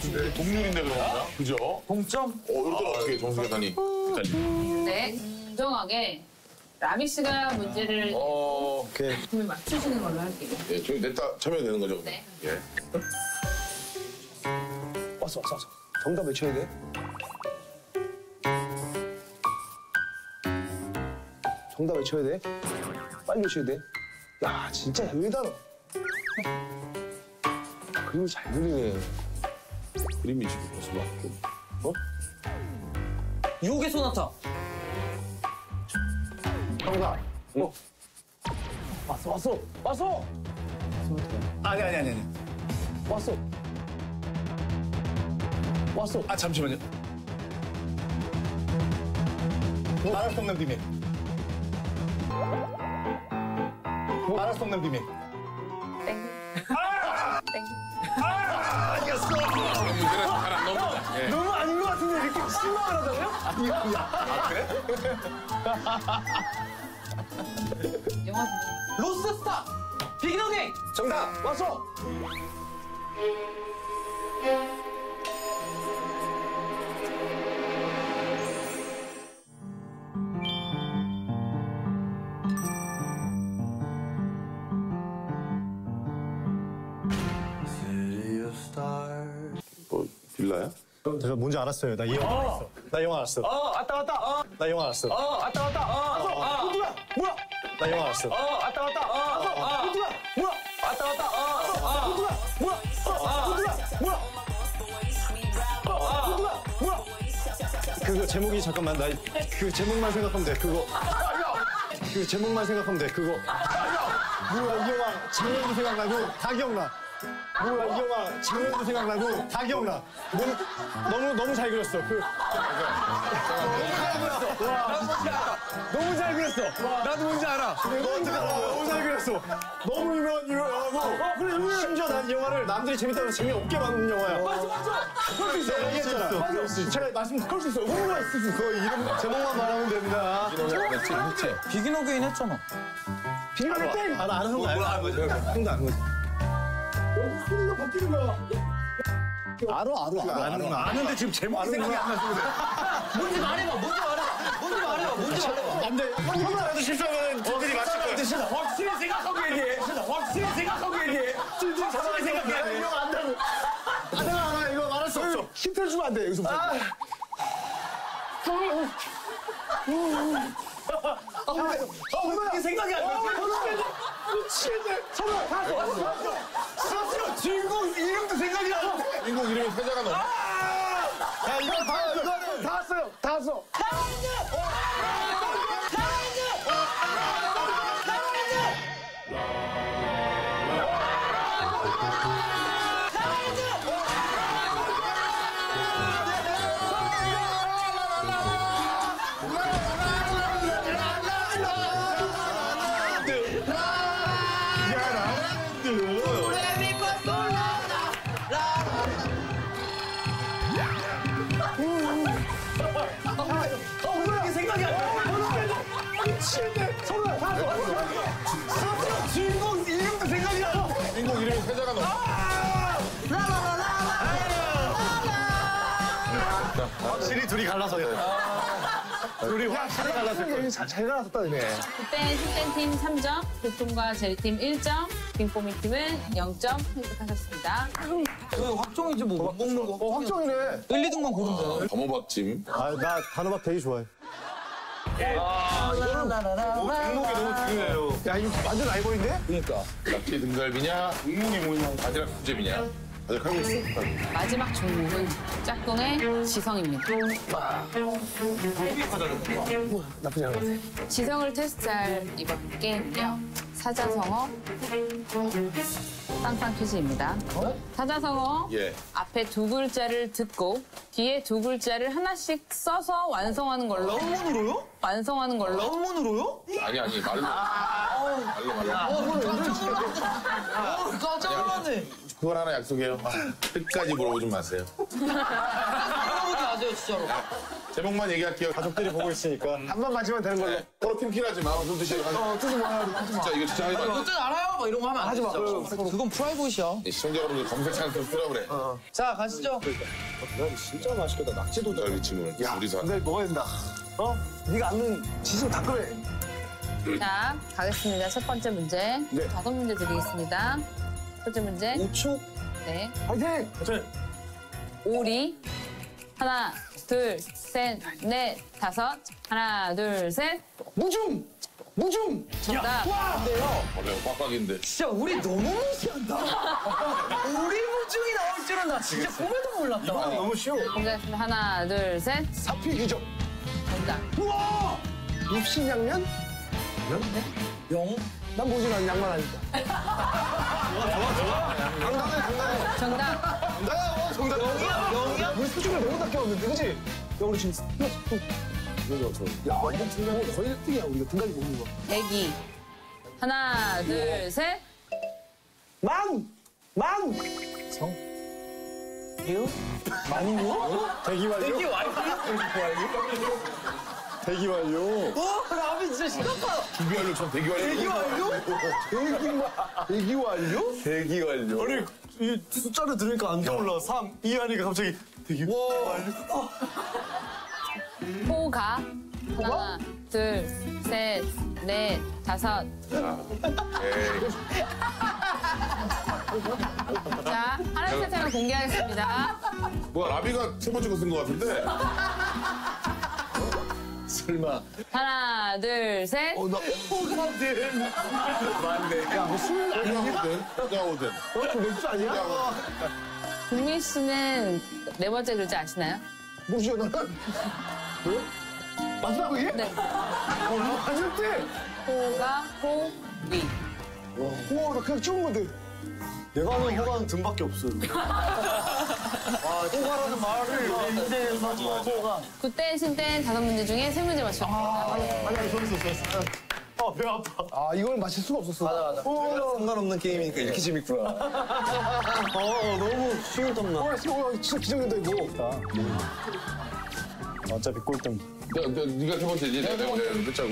같은데. 동률인데 그런가? 그죠? 동점? 이럴 때는 어떻게 정수 계산이? 네, 공정하게 라미 씨가 문제를 오케이. 맞추시는 걸로 할게요. 네, 저희 냈다 참여해도 되는 거죠? 네. 예. 왔어. 정답 외쳐야 돼? 정답 외쳐야 돼? 빨리 외쳐야 돼? 야, 진짜 1단어. 그림이 잘 그리네. 그림이 지금 벌써 막 어? 요괴 소나타. 정답. 응. 왔어. 아니. 왔어. 아 잠시만요. 말할 수 없는 비밀. 말할 수 없는 비밀. 땡. 땡. 아니었어. 너무 아닌 것 같은데 이렇게 실망을 하다고요? 아니야. 그래? 영화 로스스타 비기너게임. 정답. 왔어. 빌라야? 제가 뭔지 알았어요. 나 이 영화 알았어. 나 영화 알았어. 그거 제목이 잠깐만. 나 그 제목만 생각하면 돼. 그거. 그 제목만 생각하면 돼. 그거. 뭐야 이 영화 제목이 생각나고 다 기억나. 뭐야 이 영화 장면도 생각나고 다 기억나. 너무 잘 그렸어. 너무 잘 그렸어. 나도 뭔지 알아. 너무 잘 그렸어. 너무 유명한 영화고 심지어 난 영화를 남들이 재밌다고 해서 재미없게 만든 영화야. 맞아. 그럴 수 있어. 내가 얘기했잖아. 제가 말씀 그럴 수 있어. 뭐가 있을 수 있어. 이름 제목만 말하면 됩니다. 비기너 게인 했잖아. 비기너 게인. 나 아는 거 알아. 형도 아는 거지. 소리가 바뀌는 거야. 알아. 아는데 지금 제목이 생각이 안 나서. 뭔지 말해봐. 안 돼. 형이라도 실수하면 저들이 맞출 거야. 확실히 생각하고 얘기해. 진짜 정확히 생각해야 돼. 이거 안 되고. 알아. 이거 말할 수 없어. 힌트 주면 안 돼. 여기서부터. 어떻게 생각이 안 나. 미치겠네. 잠깐만, 다 왔어. 사실 주인공 이름도 생각이 나는데. 주인공 이름이 회자가 나와. 야, 이거 다, 이거는 다 왔어요. 다 왔어. 확실히 둘이 갈라서요. 둘이 확실히 갈라서요. 잘 갈라섰다, 이네. 그때 10대 팀 3점, 보통과 제리팀 1점, 빙뽀미 팀은 0점 획득하셨습니다. 확정이지, 뭐. 못 먹는 거. 확정이네. 1, 2등만 고른다. 단호박찜. 나 단호박 되게 좋아해. 종목이 너무 중요해요. 야, 이거 완전 라이벌인데? 그니까. 낙지 등갈비냐, 종목이 뭐냐, 바지락 수제비냐. 마지막 종목은 짝꿍의 지성입니다. 나쁘지 않은 것 같아. 지성을 테스트할 이번 게임은요. 사자성어, 땅땅 퀴즈입니다. 사자성어, 앞에 두 글자를 듣고 뒤에 두 글자를 하나씩 써서 완성하는 걸로. 한문으로요? 완성하는 걸로. 한문으로요? 아니, 말로. 말로. 깜짝 놀랐네. 그걸 하나 약속해요. 끝까지 물어보지 마세요. 물어보지 마세요. 거예요, 진짜로. 제목만 얘기할게요. 가족들이 보고 있으니까. 한 번 맞으면 되는 걸로. 서로 팀킬하지 마. 좀 드시고. 뜨지 마. 진짜 이거 진짜 하지 마. 너들 알아요? 막 이런 거 하면 안 돼. 하지 마. 그건 프라이빗이야. 시청자 여러분들 검색창 좀 쓰라 그래. 자, 가시죠. 야, 진짜 맛있겠다. 낙지도 잘 미치면. 야, 근데 먹어야 된다. 어? 네가 아는 지금 다 끓여. 자, 가겠습니다. 첫 번째 문제. 네. 다섯 문제 드리겠습니다. 첫 번째 문제. 5초. 네. 파이팅! 파이팅! 오리. 하나, 둘, 셋, 넷, 다섯. 하나, 둘, 셋. 무중! 무중! 정답. 안돼요. 원래 꽉꽉인데. 진짜 오리 너무 무시한다. 오리 무중이 나올 줄은 나 진짜 꿈에도 몰랐다. 이건 너무 쉬워. 공개하겠습니다. 하나, 둘, 셋. 사피 유적. 정답. 우와! 입신양면? 영? 난 보지도 않는 양말 아니까. 좋아. 당당해. 정답. 정답. 정답. 영이야. 우리 수준을 너무 낮게 왔는데, 그치? 야, 우리 지금 야, 완전 중간에 거의 1등이야. 우리가 등갈이 먹는 거. 애기. 하나, 둘, 셋. 망! 망! 성. 유? 망유? 대기 완료? 대기 완료? 대기 완료. 어? 라비 진짜 시끄럽다. 준비 완료, 전 대기 완료. 대기 완료? 대기 완료? 대기 완료. 아니, 이 숫자를 들으니까 안 떠올라. 3, 2 하니까 갑자기 대기 완료. 호가. 하나, 둘, 셋, 넷, 다섯. 자, 하나씩 하나씩 공개하겠습니다. 뭐야, 라비가 세 번째 거 쓴 거 같은데? 설마. 하나, 둘, 셋. 어, 나. 호가든. 맞네. 야, 뭐 술 아니거든? 호가든. 어, 맥주 아니야? 국민 씨는 네 번째 글자 아시나요? 뭐죠, 나? 뭐? 맞나, 그게? 네. 어, 맞을때 호가, 호, 위. 우와, 나 그냥 찍은 건데. 내가 아는 호가는 등밖에 없어요. 아, 호가라는 말을 인생에서 호가. 그때 하실 땐 다섯 문제 중에 세 문제 맞췄습니다. 아니, 저기서 없었어. 아, 배 아파. 아, 이걸 맞힐 수가 없었어. 맞아. 상관없는 게임이니까 이렇게 재밌구나. 너무 쉬운 땀나. 진짜 기적인데, 이거. 어차피 꼴등. 네가 세 번째지. 내가 짜고.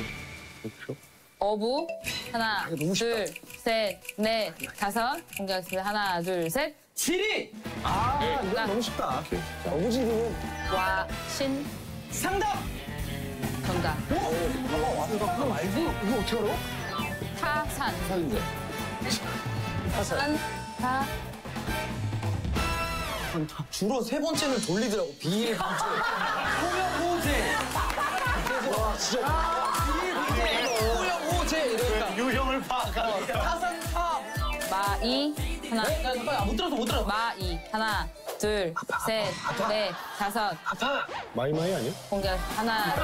어부. 하나, 둘, 셋, 넷, 다섯. 공개하겠습니다. 하나, 둘, 셋. 지리! 아, 네. 이건 너무 쉽다. 어부지리는 와, 신. 상답! 정답. 와, 그거 말고? 이거 어떻게 알아? 타산. 타산인데. 타산. 타. 주로 세 번째는 돌리더라고. 비일 방출. 호명호제. 와, 진짜. 비일 방출. 호명호제. 이러니까. 유형을 파악하는. 타산파. 마이. 하나, 네? 나, 못 들어서. 마이. 하나, 둘, 셋, 넷, 다섯. 마이마이 아니야? 공개. 하나.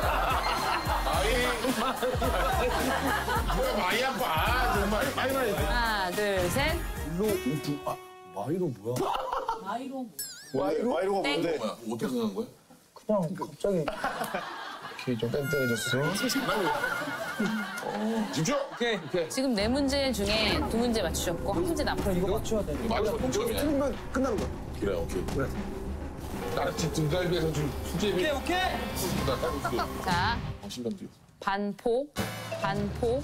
마이. 뭐야, 마이 아빠. 정말. 마이마이. 하나, 둘, 셋. 일로, 우두. 아, 마이로 뭐야? 마이로. 마이로가 뭔데? 어떻게 생각한 거야? 그냥 갑자기. 오케이, 좀 땡땡해졌어. 집중! 오케이. 지금 네 문제 중에 두 문제 맞추셨고, 한 문제 남았어요. 이거 맞춰야 돼. 맞춰서 틀리면 끝나는 거야. 그래, 오케이. 그래. 나는 집 등갈비에서 지금 수제비. 오케이. 나 따로 있어. 자. 반포.